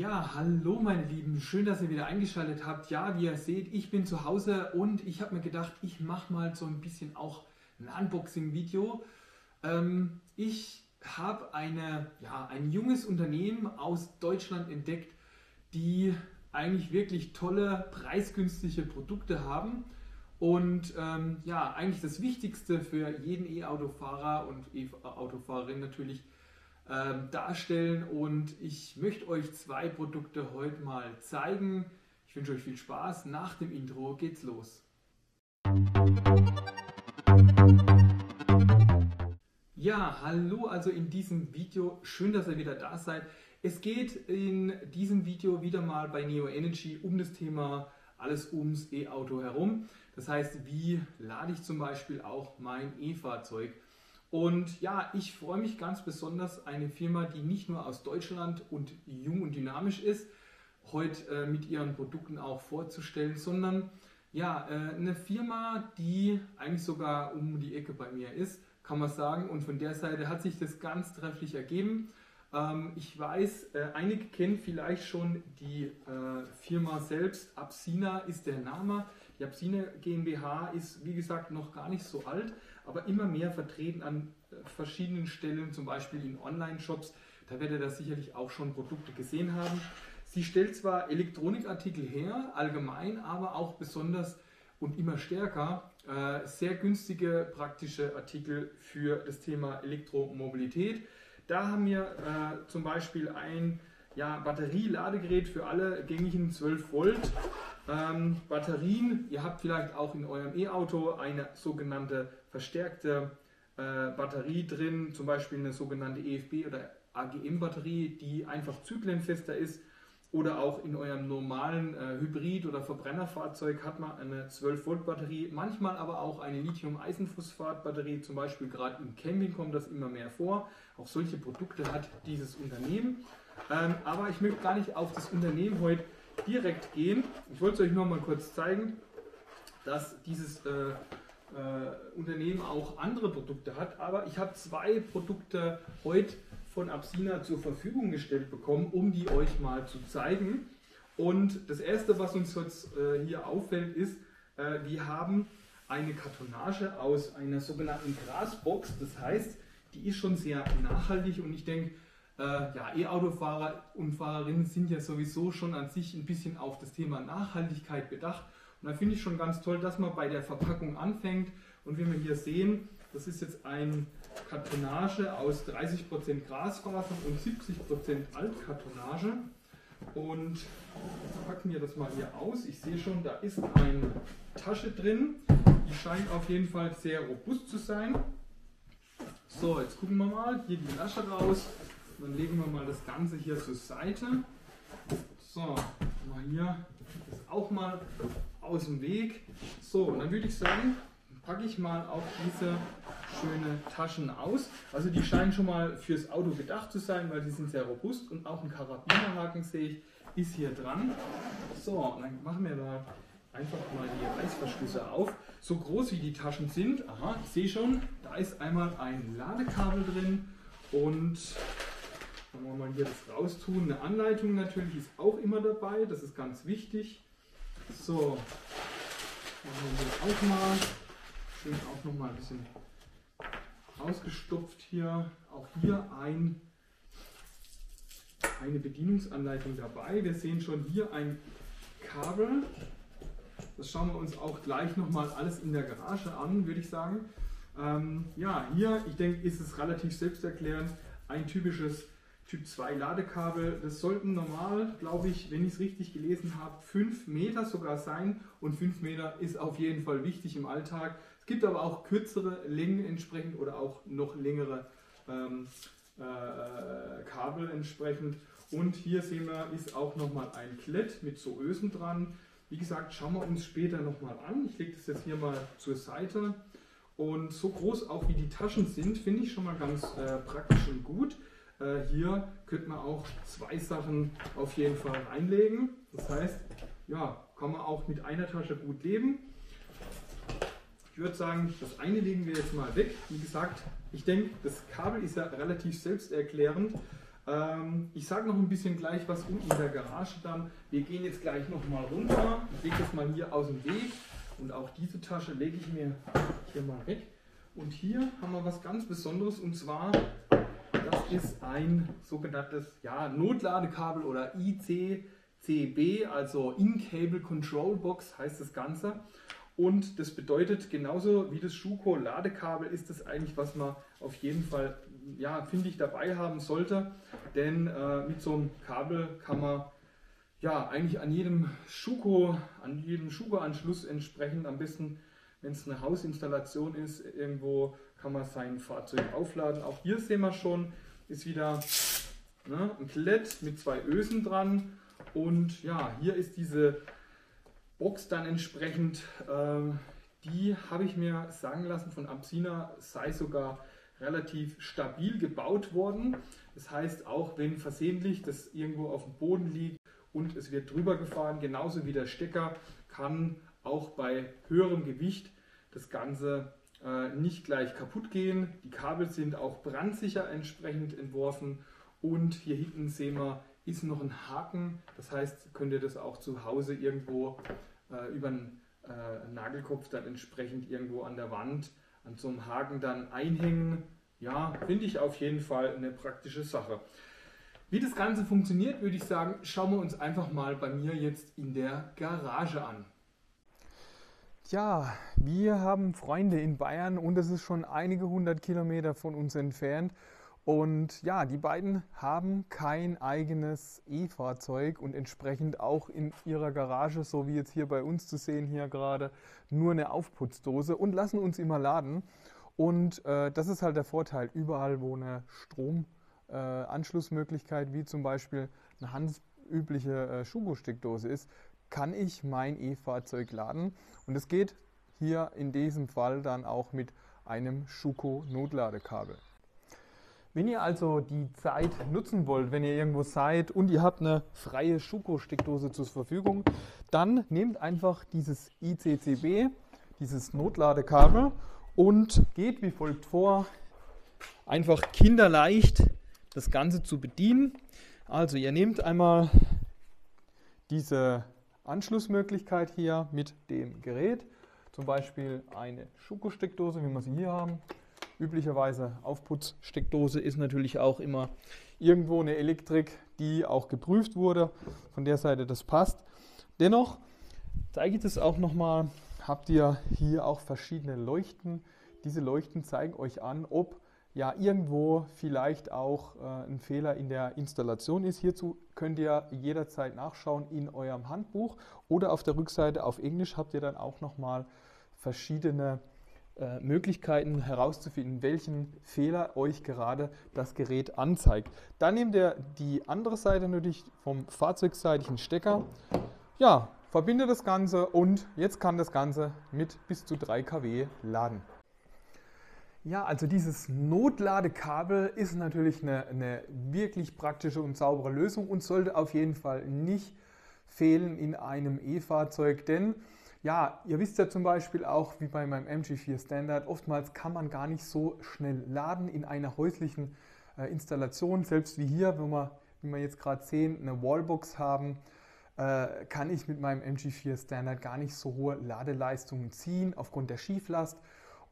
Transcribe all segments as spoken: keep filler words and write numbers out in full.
Ja, hallo meine Lieben, schön, dass ihr wieder eingeschaltet habt. Ja, wie ihr seht, ich bin zu Hause und ich habe mir gedacht, ich mache mal so ein bisschen auch ein Unboxing-Video. Ähm, ich habe eine, ja, ein junges Unternehmen aus Deutschland entdeckt, die eigentlich wirklich tolle, preisgünstige Produkte haben. Und ähm, ja, eigentlich das Wichtigste für jeden E-Autofahrer und E-Autofahrerin natürlich darstellen, und ich möchte euch zwei Produkte heute mal zeigen. Ich wünsche euch viel Spaß. Nach dem Intro geht's los. Ja, hallo, also in diesem Video. Schön, dass ihr wieder da seid. Es geht in diesem Video wieder mal bei Neo Energy um das Thema alles ums E-Auto herum. Das heißt, wie lade ich zum Beispiel auch mein E-Fahrzeug? Und ja, ich freue mich ganz besonders, eine Firma, die nicht nur aus Deutschland und jung und dynamisch ist, heute äh, mit ihren Produkten auch vorzustellen, sondern ja, äh, eine Firma, die eigentlich sogar um die Ecke bei mir ist, kann man sagen. Und von der Seite hat sich das ganz trefflich ergeben. Ähm, ich weiß, äh, einige kennen vielleicht schon die äh, Firma selbst. Absina ist der Name. Die Absina GmbH ist, wie gesagt, noch gar nicht so alt, aber immer mehr vertreten an verschiedenen Stellen, zum Beispiel in Online-Shops. Da werdet ihr sicherlich auch schon Produkte gesehen haben. Sie stellt zwar Elektronikartikel her, allgemein, aber auch besonders und immer stärker äh, sehr günstige, praktische Artikel für das Thema Elektromobilität. Da haben wir äh, zum Beispiel ein ja, Batterieladegerät für alle gängigen zwölf Volt. Ähm, Batterien, ihr habt vielleicht auch in eurem E-Auto eine sogenannte verstärkte äh, Batterie drin, zum Beispiel eine sogenannte E F B oder A G M-Batterie, die einfach zyklenfester ist, oder auch in eurem normalen äh, Hybrid- oder Verbrennerfahrzeug hat man eine zwölf Volt Batterie, manchmal aber auch eine Lithium-Eisenphosphat-Batterie, zum Beispiel gerade im Camping kommt das immer mehr vor. Auch solche Produkte hat dieses Unternehmen, ähm, aber ich möchte gar nicht auf das Unternehmen heute direkt gehen. Ich wollte es euch nur mal kurz zeigen, dass dieses äh, äh, Unternehmen auch andere Produkte hat, aber ich habe zwei Produkte heute von Absina zur Verfügung gestellt bekommen, um die euch mal zu zeigen. Und das erste, was uns jetzt äh, hier auffällt, ist, äh, wir haben eine Kartonage aus einer sogenannten Grasbox. Das heißt, die ist schon sehr nachhaltig, und ich denke, ja, E-Autofahrer und Fahrerinnen sind ja sowieso schon an sich ein bisschen auf das Thema Nachhaltigkeit bedacht. Und da finde ich schon ganz toll, dass man bei der Verpackung anfängt. Und wie wir hier sehen, das ist jetzt eine Kartonage aus dreißig Prozent Grasfaser und siebzig Prozent Altkartonage. Und packen wir das mal hier aus. Ich sehe schon, da ist eine Tasche drin. Die scheint auf jeden Fall sehr robust zu sein. So, jetzt gucken wir mal. Hier die Tasche raus. Dann legen wir mal das Ganze hier zur Seite. So, mal hier ist auch mal aus dem Weg. So, und dann würde ich sagen, packe ich mal auch diese schönen Taschen aus. Also die scheinen schon mal fürs Auto gedacht zu sein, weil die sind sehr robust, und auch ein Karabinerhaken, sehe ich, ist hier dran. So, dann machen wir da einfach mal die Reißverschlüsse auf. So groß wie die Taschen sind, aha, ich sehe schon, da ist einmal ein Ladekabel drin, und dann wollen wir mal hier das raustun. Eine Anleitung natürlich ist auch immer dabei, das ist ganz wichtig. So, machen wir hier auch mal. Schön auch nochmal ein bisschen ausgestopft hier. Auch hier ein, eine Bedienungsanleitung dabei. Wir sehen schon hier ein Kabel. Das schauen wir uns auch gleich nochmal alles in der Garage an, würde ich sagen. Ähm, ja, hier, ich denke, ist es relativ selbsterklärend. Ein typisches Typ zwei Ladekabel, das sollten normal, glaube ich, wenn ich es richtig gelesen habe, fünf Meter sogar sein, und fünf Meter ist auf jeden Fall wichtig im Alltag. Es gibt aber auch kürzere Längen entsprechend oder auch noch längere ähm, äh, Kabel entsprechend. Und hier sehen wir, ist auch nochmal ein Klett mit so Ösen dran. Wie gesagt, schauen wir uns später nochmal an. Ich lege das jetzt hier mal zur Seite. Und so groß auch wie die Taschen sind, finde ich schon mal ganz äh, praktisch und gut. Äh, hier könnte man auch zwei Sachen auf jeden Fall reinlegen. Das heißt, ja, kann man auch mit einer Tasche gut leben. Ich würde sagen, das eine legen wir jetzt mal weg. Wie gesagt, ich denke, das Kabel ist ja relativ selbsterklärend. Ähm, ich sage noch ein bisschen gleich was unten in der Garage dann. Wir gehen jetzt gleich nochmal runter. Ich lege das mal hier aus dem Weg. Und auch diese Tasche lege ich mir hier mal weg. Und hier haben wir was ganz Besonderes, und zwar, das ist ein sogenanntes ja, Notladekabel oder I C C B, also In-Cable Control Box heißt das Ganze. Und das bedeutet, genauso wie das Schuko-Ladekabel ist das eigentlich, was man auf jeden Fall, ja, finde ich, dabei haben sollte. Denn äh, mit so einem Kabel kann man ja eigentlich an jedem Schuko, an jedem Schuko-Anschluss entsprechend am besten, wenn es eine Hausinstallation ist, irgendwo kann man sein Fahrzeug aufladen. Auch hier sehen wir schon, ist wieder ne, ein Klett mit zwei Ösen dran. Und ja, hier ist diese Box dann entsprechend. Äh, die habe ich mir sagen lassen von Absina, sei sogar relativ stabil gebaut worden. Das heißt, auch wenn versehentlich das irgendwo auf dem Boden liegt und es wird drüber gefahren, genauso wie der Stecker, kann auch bei höherem Gewicht das Ganze äh, nicht gleich kaputt gehen. Die Kabel sind auch brandsicher entsprechend entworfen, und hier hinten sehen wir, ist noch ein Haken. Das heißt, könnt ihr das auch zu Hause irgendwo äh, über einen äh, Nagelkopf dann entsprechend irgendwo an der Wand an so einem Haken dann einhängen. Ja, finde ich auf jeden Fall eine praktische Sache. Wie das Ganze funktioniert, würde ich sagen, schauen wir uns einfach mal bei mir jetzt in der Garage an. Ja, wir haben Freunde in Bayern, und das ist schon einige hundert Kilometer von uns entfernt. Und ja, die beiden haben kein eigenes E-Fahrzeug und entsprechend auch in ihrer Garage, so wie jetzt hier bei uns zu sehen, hier gerade nur eine Aufputzdose, und lassen uns immer laden. Und äh, das ist halt der Vorteil, überall wo eine Stromanschlussmöglichkeit äh, wie zum Beispiel eine handelsübliche äh, Schuko-Steckdose ist, kann ich mein E-Fahrzeug laden, und es geht hier in diesem Fall dann auch mit einem Schuko-Notladekabel. Wenn ihr also die Zeit nutzen wollt, wenn ihr irgendwo seid und ihr habt eine freie Schuko-Steckdose zur Verfügung, dann nehmt einfach dieses I C C B, dieses Notladekabel, und geht wie folgt vor, einfach kinderleicht das Ganze zu bedienen. Also ihr nehmt einmal diese Anschlussmöglichkeit hier mit dem Gerät, zum Beispiel eine Schuko-Steckdose, wie wir sie hier haben. Üblicherweise Aufputzsteckdose ist natürlich auch immer irgendwo eine Elektrik, die auch geprüft wurde, von der Seite das passt. Dennoch zeige ich das auch nochmal, habt ihr hier auch verschiedene Leuchten. Diese Leuchten zeigen euch an, ob ja irgendwo vielleicht auch äh, ein Fehler in der Installation ist. Hierzu könnt ihr jederzeit nachschauen in eurem Handbuch, oder auf der Rückseite auf Englisch habt ihr dann auch nochmal verschiedene äh, Möglichkeiten herauszufinden, welchen Fehler euch gerade das Gerät anzeigt. Dann nehmt ihr die andere Seite natürlich vom fahrzeugseitigen Stecker, ja, verbindet das Ganze, und jetzt kann das Ganze mit bis zu drei Kilowatt laden. Ja, also dieses Notladekabel ist natürlich eine, eine wirklich praktische und saubere Lösung und sollte auf jeden Fall nicht fehlen in einem E-Fahrzeug, denn ja, ihr wisst ja zum Beispiel auch, wie bei meinem M G vier Standard, oftmals kann man gar nicht so schnell laden in einer häuslichen äh, Installation, selbst wie hier, wenn wir, wie wir jetzt gerade sehen, eine Wallbox haben, äh, kann ich mit meinem M G vier Standard gar nicht so hohe Ladeleistungen ziehen aufgrund der Schieflast.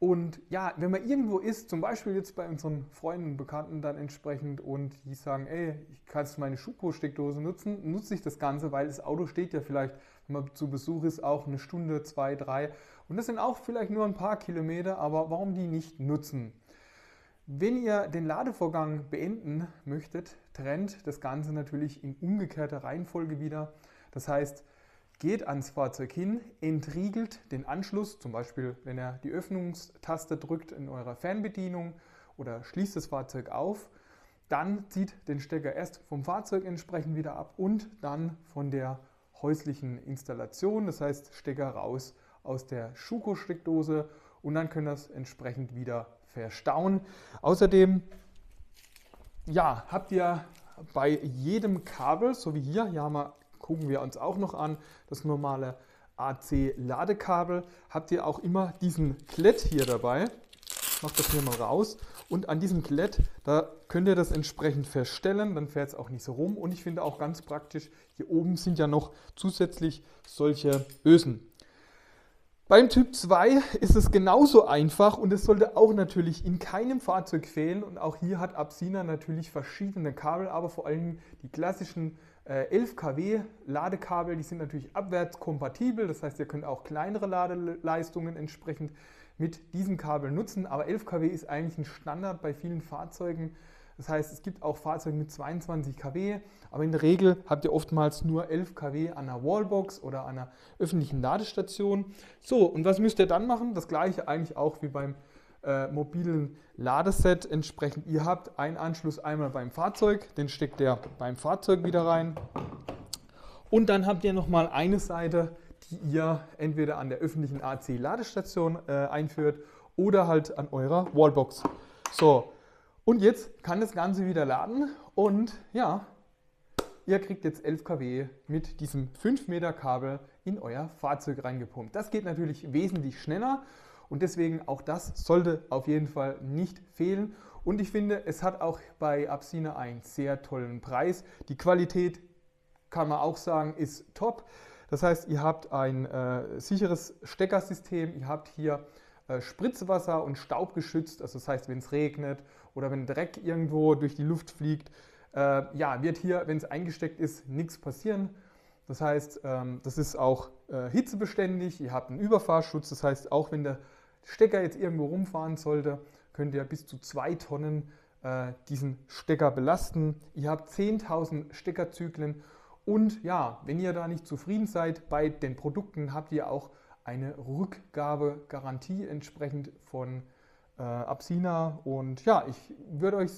Und ja, wenn man irgendwo ist, zum Beispiel jetzt bei unseren Freunden und Bekannten dann entsprechend, und die sagen, ey, ich kann meine Schuko-Steckdose nutzen, nutze ich das Ganze, weil das Auto steht ja vielleicht, wenn man zu Besuch ist, auch eine Stunde, zwei, drei. Und das sind auch vielleicht nur ein paar Kilometer, aber warum die nicht nutzen? Wenn ihr den Ladevorgang beenden möchtet, trennt das Ganze natürlich in umgekehrter Reihenfolge wieder. Das heißt, geht ans Fahrzeug hin, entriegelt den Anschluss, zum Beispiel wenn ihr die Öffnungstaste drückt in eurer Fernbedienung oder schließt das Fahrzeug auf, dann zieht den Stecker erst vom Fahrzeug entsprechend wieder ab und dann von der häuslichen Installation, das heißt Stecker raus aus der Schuko-Steckdose, und dann könnt ihr es entsprechend wieder verstauen. Außerdem ja, habt ihr bei jedem Kabel, so wie hier, hier haben wir gucken wir uns auch noch an, das normale A C-Ladekabel, habt ihr auch immer diesen Klett hier dabei. mache das hier mal raus und an diesem Klett, da könnt ihr das entsprechend verstellen, dann fährt es auch nicht so rum. Und ich finde auch ganz praktisch, hier oben sind ja noch zusätzlich solche Ösen. Beim Typ zwei ist es genauso einfach und es sollte auch natürlich in keinem Fahrzeug fehlen. Und auch hier hat Absina natürlich verschiedene Kabel, aber vor allem die klassischen äh, elf Kilowatt Ladekabel, die sind natürlich abwärtskompatibel. Das heißt, ihr könnt auch kleinere Ladeleistungen entsprechend mit diesen Kabeln nutzen. Aber elf Kilowatt ist eigentlich ein Standard bei vielen Fahrzeugen. Das heißt, es gibt auch Fahrzeuge mit zweiundzwanzig Kilowatt, aber in der Regel habt ihr oftmals nur elf Kilowatt an einer Wallbox oder an einer öffentlichen Ladestation. So, und was müsst ihr dann machen? Das gleiche eigentlich auch wie beim äh, mobilen Ladeset. Entsprechend, ihr habt einen Anschluss einmal beim Fahrzeug, den steckt ihr beim Fahrzeug wieder rein. Und dann habt ihr nochmal eine Seite, die ihr entweder an der öffentlichen A C-Ladestation äh, einführt oder halt an eurer Wallbox. So. Und jetzt kann das Ganze wieder laden und ja, ihr kriegt jetzt elf Kilowatt mit diesem fünf Meter Kabel in euer Fahrzeug reingepumpt. Das geht natürlich wesentlich schneller und deswegen auch das sollte auf jeden Fall nicht fehlen. Und ich finde, es hat auch bei Absina einen sehr tollen Preis. Die Qualität, kann man auch sagen, ist top. Das heißt, ihr habt ein äh, sicheres Steckersystem, ihr habt hier Spritzwasser und Staub geschützt, also das heißt, wenn es regnet oder wenn Dreck irgendwo durch die Luft fliegt, äh, ja, wird hier, wenn es eingesteckt ist, nichts passieren. Das heißt, ähm, das ist auch äh, hitzebeständig, ihr habt einen Überfahrschutz, das heißt, auch wenn der Stecker jetzt irgendwo rumfahren sollte, könnt ihr bis zu zwei Tonnen äh, diesen Stecker belasten. Ihr habt zehntausend Steckerzyklen und ja, wenn ihr da nicht zufrieden seid bei den Produkten, habt ihr auch eine Rückgabegarantie entsprechend von äh, Absina. Und ja, ich würde euch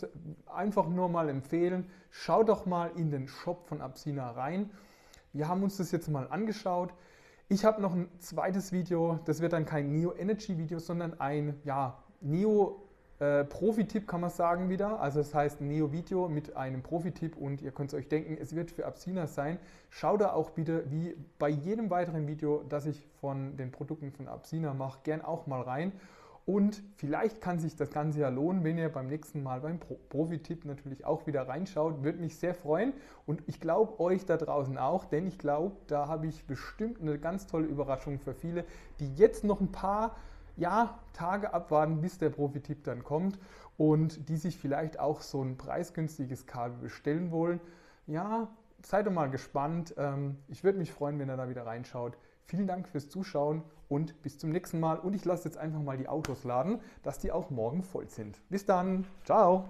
einfach nur mal empfehlen, schaut doch mal in den Shop von Absina rein. Wir haben uns das jetzt mal angeschaut. Ich habe noch ein zweites Video, das wird dann kein Neo Energy Video, sondern ein ja, Neo äh, Profi-Tipp kann man sagen wieder. Also das heißt Neo Video mit einem Profi-Tipp und ihr könnt es euch denken, es wird für Absina sein. Schaut da auch bitte, wie bei jedem weiteren Video, das ich von den Produkten von Absina mache, gern auch mal rein. Und vielleicht kann sich das Ganze ja lohnen, wenn ihr beim nächsten Mal beim Pro Profi-Tipp natürlich auch wieder reinschaut. Würde mich sehr freuen und ich glaube euch da draußen auch, denn ich glaube, da habe ich bestimmt eine ganz tolle Überraschung für viele, die jetzt noch ein paar Ja, Tage abwarten, bis der Profi-Tipp dann kommt und die sich vielleicht auch so ein preisgünstiges Kabel bestellen wollen. Ja, seid doch mal gespannt. Ich würde mich freuen, wenn ihr da wieder reinschaut. Vielen Dank fürs Zuschauen und bis zum nächsten Mal. Und ich lasse jetzt einfach mal die Autos laden, dass die auch morgen voll sind. Bis dann. Ciao.